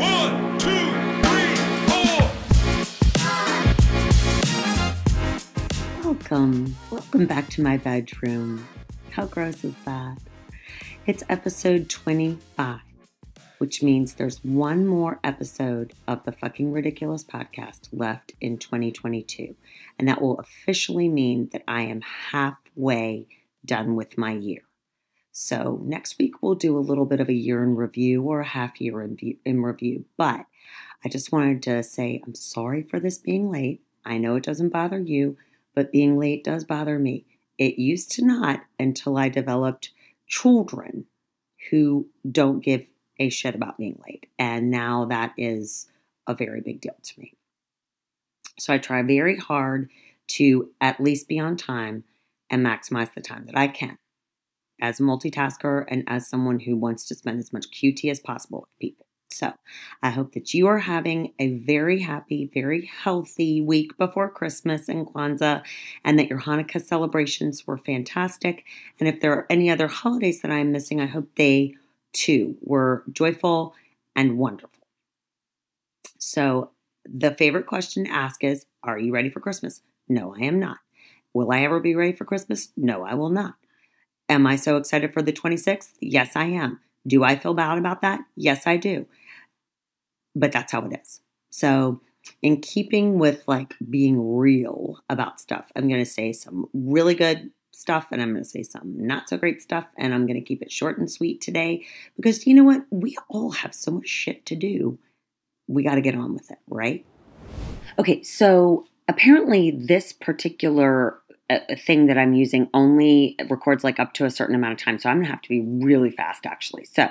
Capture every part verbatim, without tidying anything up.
One, two, three, four. Welcome. Welcome back to my bedroom. How gross is that? It's episode twenty-five, which means there's one more episode of the Fucking Ridiculous podcast left in twenty twenty-two. And that will officially mean that I am halfway done with my year. So next week we'll do a little bit of a year in review or a half year in review. But I just wanted to say I'm sorry for this being late. I know it doesn't bother you, but being late does bother me. It used to not until I developed children who don't give a shit about being late. And now that is a very big deal to me. So I try very hard to at least be on time and maximize the time that I can. As a multitasker and as someone who wants to spend as much Q T as possible with people. So I hope that you are having a very happy, very healthy week before Christmas and Kwanzaa, and that your Hanukkah celebrations were fantastic. And if there are any other holidays that I'm missing, I hope they too were joyful and wonderful. So the favorite question to ask is, are you ready for Christmas? No, I am not. Will I ever be ready for Christmas? No, I will not. Am I so excited for the twenty-sixth? Yes, I am. Do I feel bad about that? Yes, I do. But that's how it is. So in keeping with like being real about stuff, I'm going to say some really good stuff and I'm going to say some not so great stuff. And I'm going to keep it short and sweet today because you know what? We all have so much shit to do. We got to get on with it, right? Okay. So apparently this particular a thing that I'm using only records like up to a certain amount of time. So I'm going to have to be really fast actually. So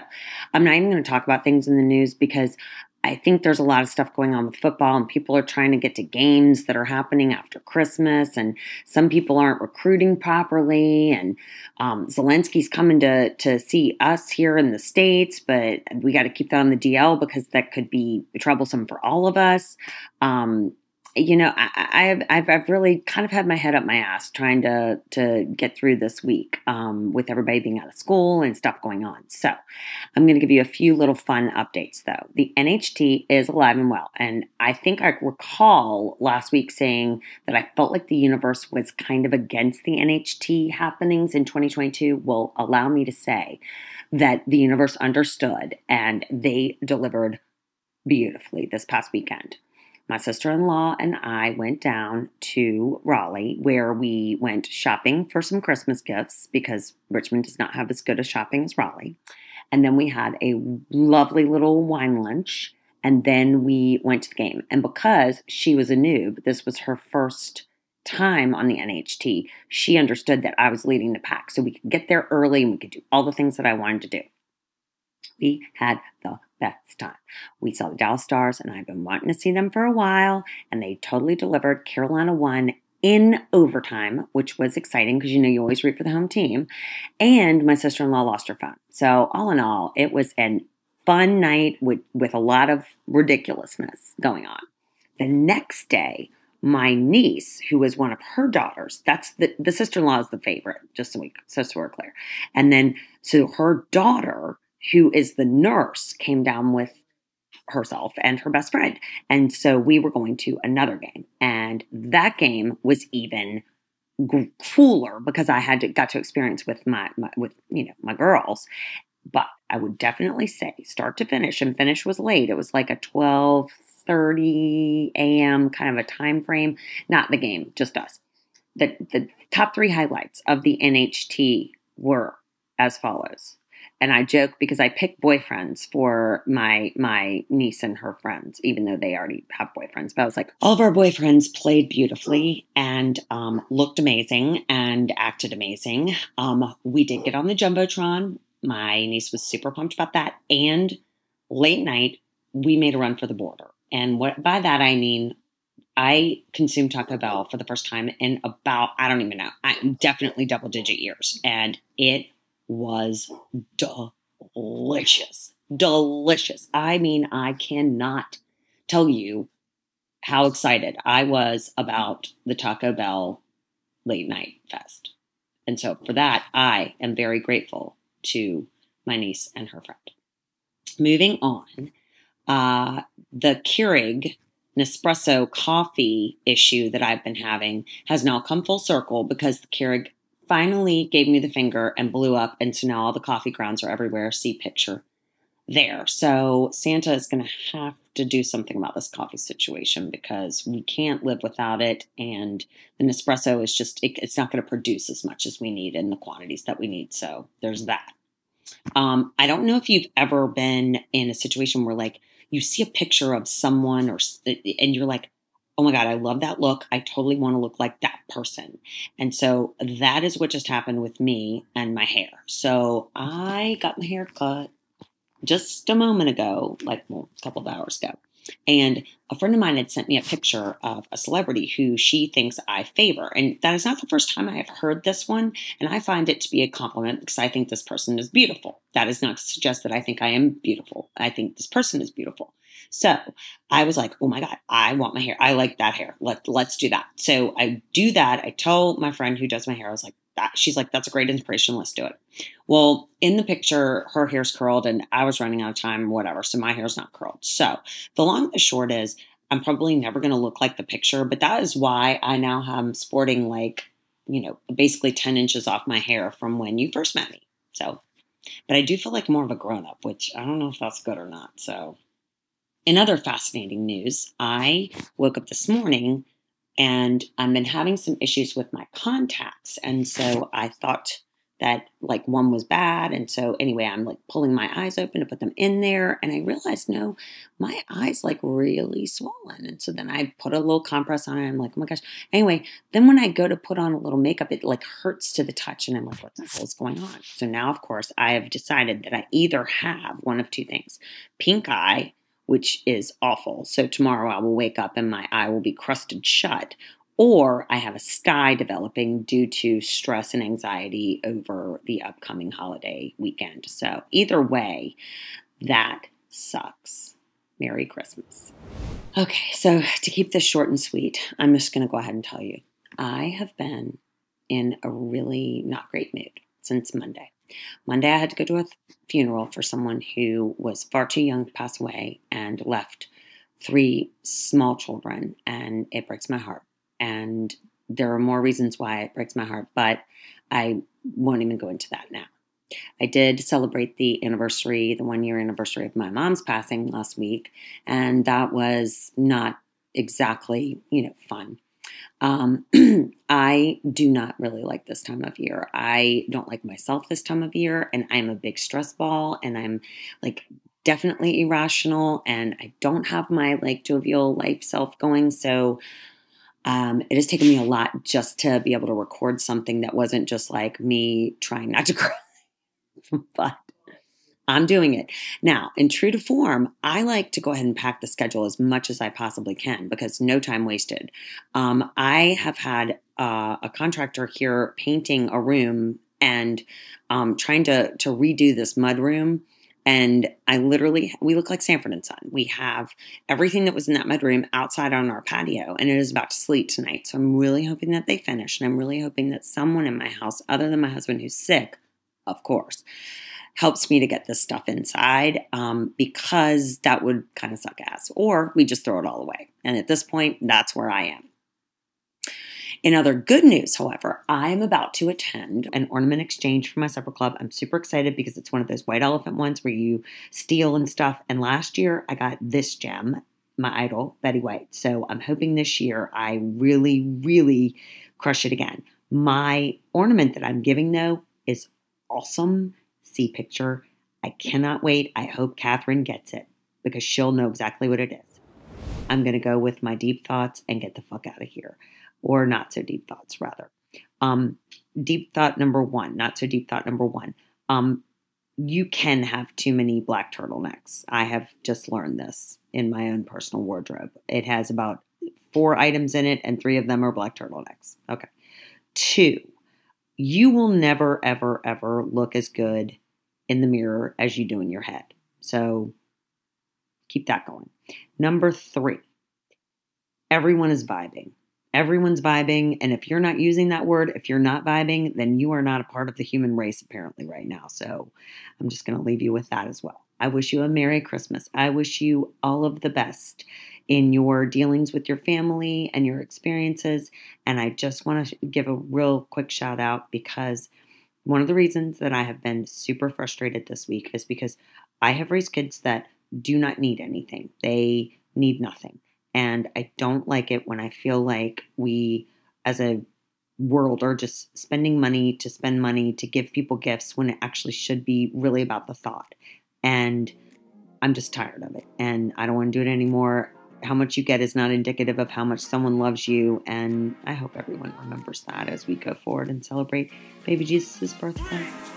I'm not even going to talk about things in the news because I think there's a lot of stuff going on with football and people are trying to get to games that are happening after Christmas and some people aren't recruiting properly and um, Zelensky's coming to, to see us here in the States, but we got to keep that on the D L because that could be troublesome for all of us. Um, You know, I, I've I've really kind of had my head up my ass trying to to get through this week um, with everybody being out of school and stuff going on. So I'm going to give you a few little fun updates, though. The N H T is alive and well. And I think I recall last week saying that I felt like the universe was kind of against the N H T happenings in twenty twenty-two. Well, allow me to say that the universe understood and they delivered beautifully this past weekend. My sister-in-law and I went down to Raleigh where we went shopping for some Christmas gifts because Richmond does not have as good a shopping as Raleigh. And then we had a lovely little wine lunch and then we went to the game. And because she was a noob, this was her first time on the N H T, she understood that I was leading the pack. So we could get there early and we could do all the things that I wanted to do. We had the best time. We saw the Dallas Stars, and I've been wanting to see them for a while, and they totally delivered. Carolina won in overtime, which was exciting because, you know, you always root for the home team. And my sister-in-law lost her phone. So all in all, it was a fun night with, with a lot of ridiculousness going on. The next day, my niece, who was one of her daughters, that's the, the sister-in-law is the favorite, just so, we, so we're clear. And then, so her daughter, who is the nurse, came down with herself and her best friend. And so we were going to another game. And that game was even cooler because I had to, got to experience with my, my, with, you know, my girls. But I would definitely say start to finish, and finish was late. It was like a twelve thirty a m kind of a time frame. Not the game, just us. The, the top three highlights of the N H T were as follows. And I joke because I pick boyfriends for my my niece and her friends, even though they already have boyfriends. But I was like, all of our boyfriends played beautifully and um, looked amazing and acted amazing. Um, we did get on the Jumbotron. My niece was super pumped about that. And late night, we made a run for the border. And what by that I mean, I consumed Taco Bell for the first time in about, I don't even know, I, definitely double digit years. And it was delicious, delicious. I mean, I cannot tell you how excited I was about the Taco Bell late night fest. And so for that, I am very grateful to my niece and her friend. Moving on, uh, the Keurig Nespresso coffee issue that I've been having has now come full circle because the Keurig finally gave me the finger and blew up. And so now all the coffee grounds are everywhere. See picture there. So Santa is going to have to do something about this coffee situation because we can't live without it. And the Nespresso is just, it, it's not going to produce as much as we need in the quantities that we need. So there's that. Um, I don't know if you've ever been in a situation where like you see a picture of someone or, and you're like, oh my God, I love that look. I totally want to look like that person. And so that is what just happened with me and my hair. So I got my hair cut just a moment ago, like well, a couple of hours ago. And a friend of mine had sent me a picture of a celebrity who she thinks I favor. And that is not the first time I have heard this one. And I find it to be a compliment because I think this person is beautiful. That is not to suggest that I think I am beautiful. I think this person is beautiful. So I was like, oh my God, I want my hair. I like that hair. Let, let's do that. So I do that. I tell my friend who does my hair, I was like, that. She's like, that's a great inspiration. Let's do it. Well, in the picture, her hair's curled and I was running out of time, whatever. So my hair's not curled. So the long and short is I'm probably never going to look like the picture, but that is why I now am sporting like, you know, basically ten inches off my hair from when you first met me. So, but I do feel like more of a grown up, which I don't know if that's good or not. So in other fascinating news, I woke up this morning and I've been having some issues with my contacts. And so I thought that like one was bad. And so anyway, I'm like pulling my eyes open to put them in there. And I realized, no, my eyes like really swollen. And so then I put a little compress on it. And I'm like, oh my gosh. Anyway, then when I go to put on a little makeup, it like hurts to the touch. And I'm like, what the hell is going on? So now, of course, I have decided that I either have one of two things, pink eye, which is awful. So tomorrow I will wake up and my eye will be crusted shut, or I have a sty developing due to stress and anxiety over the upcoming holiday weekend. So either way, that sucks. Merry Christmas. Okay, so to keep this short and sweet, I'm just going to go ahead and tell you, I have been in a really not great mood since Monday. Monday, I had to go to a funeral for someone who was far too young to pass away and left three small children, and it breaks my heart. And there are more reasons why it breaks my heart, but I won't even go into that now. I did celebrate the anniversary, the one-year anniversary of my mom's passing last week, and that was not exactly, you know, fun. Um, I do not really like this time of year. I don't like myself this time of year, and I'm a big stress ball, and I'm like definitely irrational, and I don't have my like jovial life self going. So, um, it has taken me a lot just to be able to record something that wasn't just like me trying not to cry, but I'm doing it. Now, in true to form, I like to go ahead and pack the schedule as much as I possibly can because no time wasted. Um, I have had uh, a contractor here painting a room and um, trying to, to redo this mud room. And I literally, we look like Sanford and Son. We have everything that was in that mud room outside on our patio, and it is about to sleet tonight. So I'm really hoping that they finish, and I'm really hoping that someone in my house, other than my husband who's sick, of course, helps me to get this stuff inside um, because that would kind of suck ass. Or we just throw it all away. And at this point, that's where I am. In other good news, however, I'm about to attend an ornament exchange for my supper club. I'm super excited because it's one of those white elephant ones where you steal and stuff. And last year, I got this gem, my idol, Betty White. So I'm hoping this year I really, really crush it again. My ornament that I'm giving, though, is awesome. See picture. I cannot wait. I hope Catherine gets it because she'll know exactly what it is. I'm going to go with my deep thoughts and get the fuck out of here. Or not so deep thoughts, rather. Um, deep thought number one, not so deep thought number one. Um, you can have too many black turtlenecks. I have just learned this in my own personal wardrobe. It has about four items in it and three of them are black turtlenecks. Okay. Two. You will never, ever, ever look as good in the mirror as you do in your head. So keep that going. Number three, everyone is vibing. Everyone's vibing. And if you're not using that word, if you're not vibing, then you are not a part of the human race apparently right now. So I'm just going to leave you with that as well. I wish you a Merry Christmas. I wish you all of the best in your dealings with your family and your experiences. And I just want to give a real quick shout out, because one of the reasons that I have been super frustrated this week is because I have raised kids that do not need anything. They need nothing. And I don't like it when I feel like we as a world are just spending money to spend money to give people gifts, when it actually should be really about the thought. And I'm just tired of it, and I don't want to do it anymore. How much you get is not indicative of how much someone loves you. And I hope everyone remembers that as we go forward and celebrate baby Jesus' birthday.